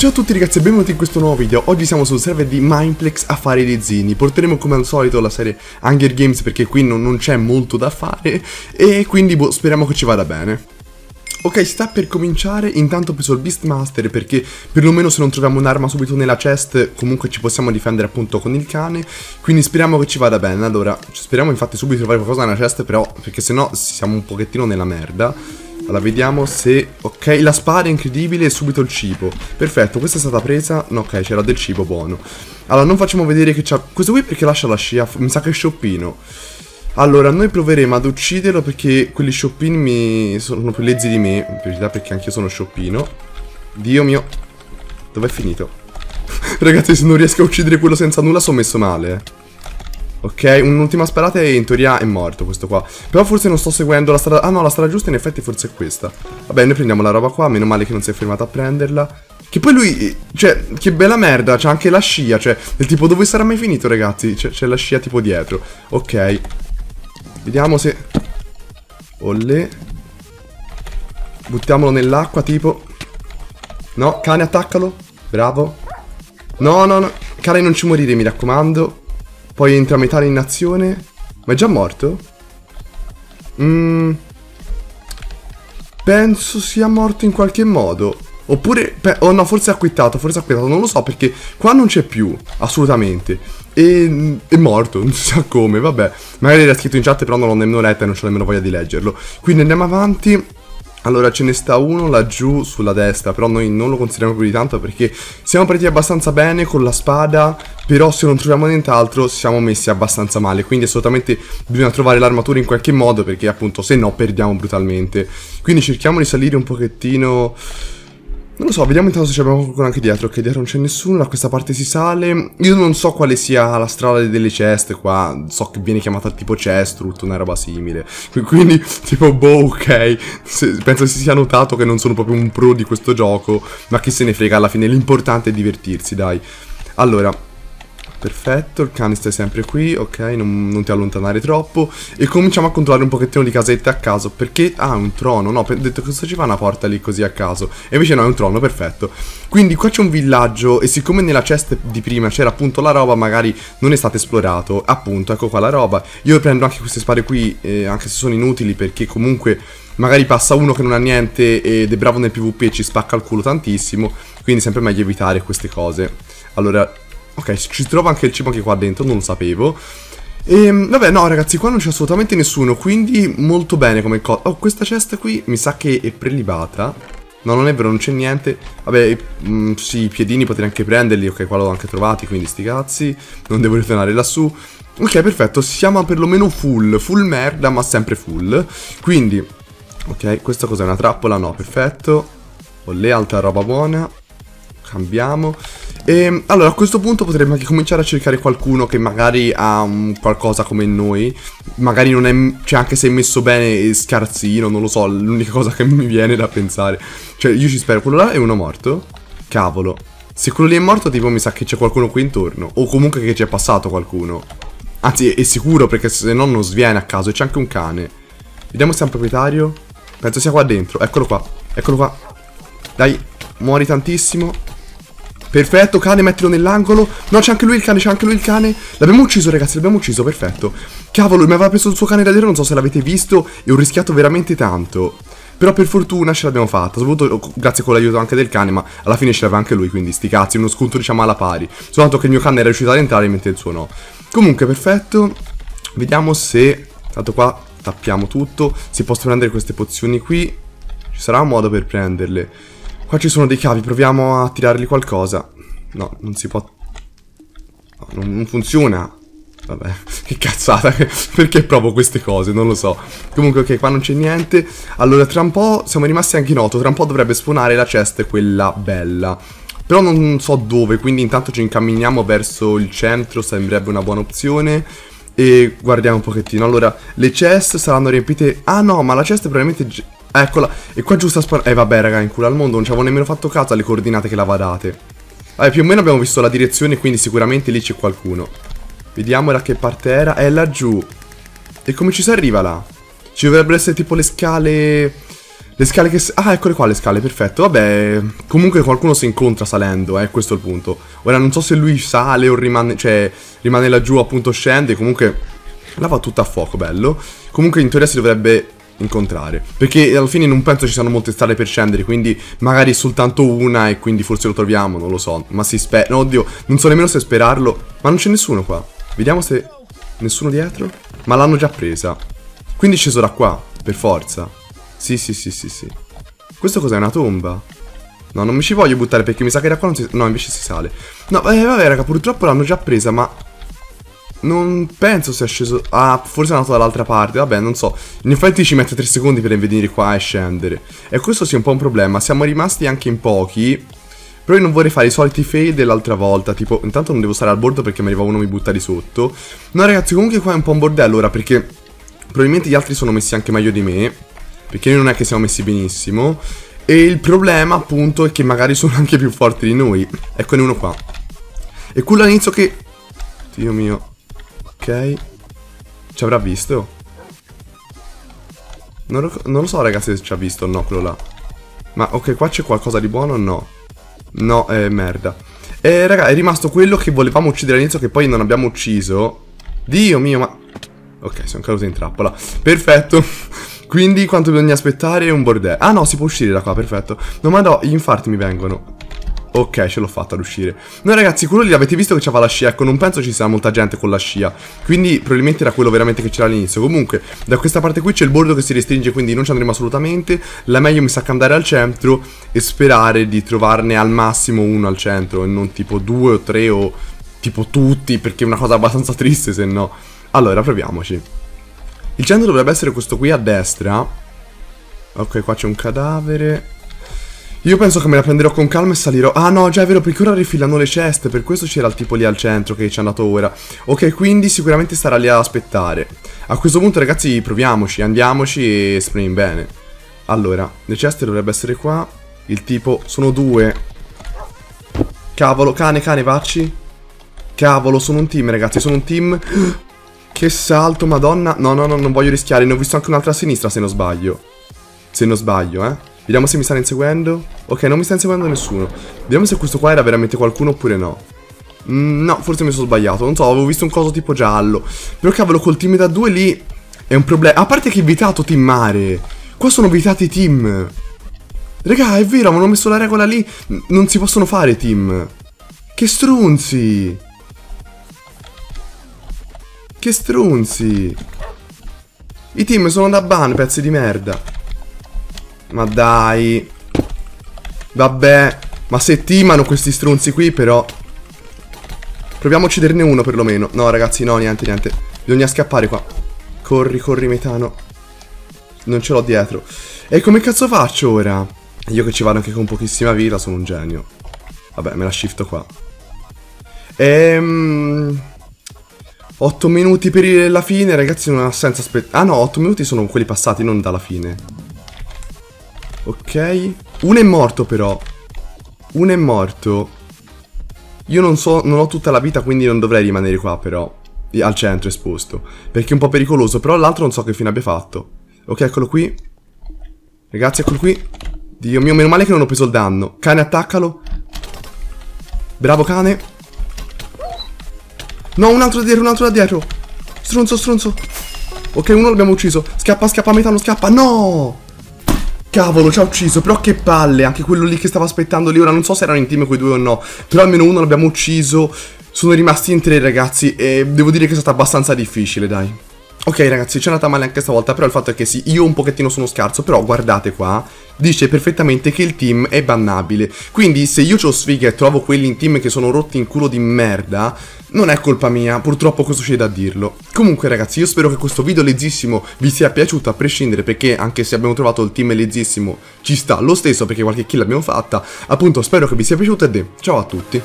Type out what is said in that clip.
Ciao a tutti ragazzi e benvenuti in questo nuovo video. Oggi siamo sul server di Mineplex a fare dei zini. Porteremo come al solito la serie Hunger Games perché qui non c'è molto da fare e quindi boh, speriamo che ci vada bene. Ok, sta per cominciare. Intanto ho preso il Beastmaster perché perlomeno se non troviamo un'arma subito nella chest comunque ci possiamo difendere appunto con il cane. Quindi speriamo che ci vada bene. Allora, speriamo infatti subito di trovare qualcosa nella chest però, perché sennò siamo un pochettino nella merda. Allora vediamo se... ok, la spada è incredibile e subito il cibo. Perfetto, questa è stata presa. No, ok, c'era del cibo buono. Allora non facciamo vedere che c'ha... questo qui perché lascia la scia? Mi sa che è scioppino. Allora noi proveremo ad ucciderlo perché quelli scioppini sono più lezzi di me. In verità perché anch'io sono scioppino. Dio mio. Dov'è finito? Ragazzi, se non riesco a uccidere quello senza nulla sono messo male. Ok, un'ultima sparata e in teoria è morto questo qua. Però forse non sto seguendo la strada... ah no, la strada giusta in effetti forse è questa. Vabbè, noi prendiamo la roba qua, meno male che non si è fermato a prenderla. Che poi lui... cioè, che bella merda, c'ha anche la scia. Cioè, del tipo dove sarà mai finito ragazzi? C'è la scia tipo dietro. Ok. Vediamo se... olle. Buttiamolo nell'acqua tipo. No, cane attaccalo. Bravo. No, no, no. Cane non ci morire, mi raccomando. Poi entra Metano in azione. Ma è già morto? Penso sia morto in qualche modo. Oppure... oh no, forse ha quittato, non lo so perché qua non c'è più, assolutamente. E... è morto, non si sa come, vabbè. Magari era scritto in chat però non l'ho nemmeno letta e non c'ho nemmeno voglia di leggerlo. Quindi andiamo avanti. Allora ce ne sta uno laggiù sulla destra, però noi non lo consideriamo più di tanto perché siamo partiti abbastanza bene con la spada, però se non troviamo nient'altro siamo messi abbastanza male, quindi assolutamente bisogna trovare l'armatura in qualche modo perché appunto se no perdiamo brutalmente. Quindi cerchiamo di salire un pochettino, non lo so, vediamo intanto se abbiamo qualcuno anche dietro, ok dietro non c'è nessuno, da questa parte si sale, io non so quale sia la strada delle ceste qua, so che viene chiamata tipo cestrut, una roba simile, quindi tipo boh ok, penso si sia notato che non sono proprio un pro di questo gioco, ma chi se ne frega alla fine, l'importante è divertirsi dai. Allora, perfetto, il cane sta sempre qui, ok non ti allontanare troppo e cominciamo a controllare un pochettino di casette a caso perché ah un trono, no ho detto che ci fa una porta lì così a caso e invece no è un trono, perfetto. Quindi qua c'è un villaggio e siccome nella chest di prima c'era appunto la roba magari non è stato esplorato, appunto ecco qua la roba, io prendo anche queste spade qui anche se sono inutili perché comunque magari passa uno che non ha niente ed è bravo nel PvP e ci spacca il culo tantissimo, quindi sempre meglio evitare queste cose. Allora ok, ci trova anche il cibo anche qua dentro, non lo sapevo. E vabbè, no ragazzi, qua non c'è assolutamente nessuno, quindi molto bene come cosa. Oh, questa cesta qui mi sa che è prelibata. No, non è vero, non c'è niente. Vabbè, sì, i piedini potrei anche prenderli, ok, qua l'ho anche trovati, quindi sti cazzi. Non devo ritornare lassù. Ok, perfetto, siamo perlomeno full merda, ma sempre full. Quindi, ok, questa cos'è, una trappola? No, perfetto. Olè, altra roba buona. Cambiamo. E allora a questo punto potremmo anche cominciare a cercare qualcuno che magari ha qualcosa come noi. Magari non è, cioè anche se è messo bene scarsino, non lo so, l'unica cosa che mi viene da pensare. Cioè io ci spero, quello là è uno morto? Cavolo. Se quello lì è morto tipo mi sa che c'è qualcuno qui intorno. O comunque che ci è passato qualcuno. Anzi è sicuro perché se no non sviene a caso e c'è anche un cane. Vediamo se è un proprietario. Penso sia qua dentro, eccolo qua, eccolo qua. Dai, muori tantissimo. Perfetto, cane, mettilo nell'angolo. No, c'è anche lui il cane, l'abbiamo ucciso ragazzi, l'abbiamo ucciso, perfetto. Cavolo, mi aveva preso il suo cane da dietro, non so se l'avete visto. E ho rischiato veramente tanto. Però per fortuna ce l'abbiamo fatta, soprattutto grazie con l'aiuto anche del cane. Ma alla fine ce l'aveva anche lui, quindi sti cazzi, uno sconto diciamo alla pari. Soltanto che il mio cane era riuscito ad entrare mentre il suo no. Comunque, perfetto. Vediamo se... tanto qua tappiamo tutto. Si possono prendere queste pozioni qui. Ci sarà un modo per prenderle. Qua ci sono dei cavi, proviamo a tirargli qualcosa. No, non si può... no, non funziona. Vabbè, che cazzata. Perché provo queste cose, non lo so. Comunque ok, qua non c'è niente. Allora tra un po' siamo rimasti anche in 8. Tra un po' dovrebbe spawnare la chest, quella bella. Però non so dove, quindi intanto ci incamminiamo verso il centro. Sembrerebbe una buona opzione. E guardiamo un pochettino. Allora, le chest saranno riempite... ah no, ma la chest è probabilmente... eccola, e qua giusto a sparare. Vabbè raga, in culo al mondo, non ci avevo nemmeno fatto caso alle coordinate che l'aveva date. Vabbè, più o meno abbiamo visto la direzione, quindi sicuramente lì c'è qualcuno. Vediamo da che parte era. È laggiù. E come ci si arriva là? Ci dovrebbero essere tipo le scale... Le scale che... Ah, eccole qua le scale, perfetto. Vabbè, comunque qualcuno si incontra salendo, questo è il punto. Ora non so se lui sale o rimane... Cioè, rimane laggiù, appunto scende. Comunque, la va tutta a fuoco, bello. Comunque in teoria si dovrebbe incontrare, perché alla fine non penso ci siano molte strade per scendere, quindi magari soltanto una e quindi forse lo troviamo, non lo so. Ma si spera... No, oddio, non so nemmeno se sperarlo. Ma non c'è nessuno qua. Vediamo se... Nessuno dietro? Ma l'hanno già presa. Quindi è sceso da qua, per forza. Sì, sì, sì, sì, sì. Questo cos'è? Una tomba? No, non mi ci voglio buttare perché mi sa che da qua non si... No, invece si sale. No, vabbè, raga, purtroppo l'hanno già presa, ma... Non penso sia sceso... Ah, forse è andato dall'altra parte, vabbè, non so. In effetti ci mette 3 secondi per venire qua e scendere. E questo sia un po' un problema, siamo rimasti anche in pochi. Però io non vorrei fare i soliti fail dell'altra volta. Tipo, intanto non devo stare al bordo perché mi arriva uno e mi butta di sotto. No, ragazzi, comunque qua è un po' un bordello ora, perché probabilmente gli altri sono messi anche meglio di me, perché noi non è che siamo messi benissimo. E il problema, appunto, è che magari sono anche più forti di noi. Eccone uno qua. E quello all'inizio che... Dio mio. Ok. Ci avrà visto? Non lo so, ragazzi, se ci ha visto o no quello là. Ma, ok, qua c'è qualcosa di buono o no? No, merda. Raga, è rimasto quello che volevamo uccidere all'inizio, che poi non abbiamo ucciso. Dio mio, ma... Ok, sono caduto in trappola. Perfetto. Quindi quanto bisogna aspettare è un bordello. Ah no, si può uscire da qua, perfetto. No, ma no, gli infarti mi vengono. Ok, ce l'ho fatta ad uscire. No, ragazzi, quello lì l'avete visto che c'aveva la scia. Ecco, non penso ci sia molta gente con la scia, quindi probabilmente era quello veramente che c'era all'inizio. Comunque, da questa parte qui c'è il bordo che si restringe, quindi non ci andremo assolutamente. La meglio mi sa che andare al centro e sperare di trovarne al massimo uno al centro, e non tipo 2 o 3 o tipo tutti, perché è una cosa abbastanza triste se no. Allora, proviamoci. Il centro dovrebbe essere questo qui a destra. Ok, qua c'è un cadavere. Io penso che me la prenderò con calma e salirò. Ah no, già è vero, perché ora rifilano le ceste. Per questo c'era il tipo lì al centro che ci è andato ora. Ok, quindi sicuramente starà lì ad aspettare. A questo punto, ragazzi, proviamoci, andiamoci e spremiamo bene. Allora, le ceste dovrebbe essere qua. Il tipo, sono 2. Cavolo, cane, vacci. Cavolo, sono un team, ragazzi, sono un team. Che salto, madonna. No, non voglio rischiare, ne ho visto anche un'altra a sinistra se non sbaglio. Se non sbaglio, Vediamo se mi stanno inseguendo. Ok, non mi sta inseguendo nessuno. Vediamo se questo qua era veramente qualcuno oppure no. No, forse mi sono sbagliato. Non so, avevo visto un coso tipo giallo. Però cavolo, col team da 2 lì è un problema. A parte che è vietato teamare. Qua sono vietati i team. Raga, è vero, avevano messo la regola lì. Non si possono fare team. Che strunzi. Che strunzi. I team sono da ban, pezzi di merda. Ma dai. Vabbè. Ma se timano questi stronzi qui però. Proviamo a ucciderne uno perlomeno. No, ragazzi, no, niente. Bisogna scappare qua. Corri Metano. Non ce l'ho dietro. E come cazzo faccio ora? Io che ci vado anche con pochissima vita, sono un genio. Vabbè, me la shifto qua. 8 minuti per la fine. Ragazzi, non ha senso aspettare. Ah no, 8 minuti sono quelli passati, non dalla fine. Ok. Uno è morto però. Uno è morto. Io non so, non ho tutta la vita, quindi non dovrei rimanere qua però. Al centro esposto, perché è un po' pericoloso. Però l'altro non so che fine abbia fatto. Ok, eccolo qui. Ragazzi, eccolo qui. Dio mio, meno male che non ho preso il danno. Cane, attaccalo. Bravo cane. No, un altro da dietro, Stronzo. Ok, uno l'abbiamo ucciso. Scappa, Metano, scappa. No. Cavolo, ci ha ucciso, però che palle. Anche quello lì che stava aspettando lì. Ora non so se erano in team quei 2 o no, però almeno uno l'abbiamo ucciso. Sono rimasti in 3, ragazzi, e devo dire che è stata abbastanza difficile, dai. Ok, ragazzi, ci è andata male anche stavolta. Però il fatto è che sì, io un pochettino sono scarso. Però guardate qua, dice perfettamente che il team è bannabile. Quindi se io c'ho sfiga e trovo quelli in team che sono rotti in culo di merda, non è colpa mia, purtroppo questo c'è da dirlo. Comunque, ragazzi, io spero che questo video lezzissimo vi sia piaciuto a prescindere, perché anche se abbiamo trovato il team lezzissimo, ci sta lo stesso, perché qualche kill l'abbiamo fatta. Appunto, spero che vi sia piaciuto ed è ciao a tutti.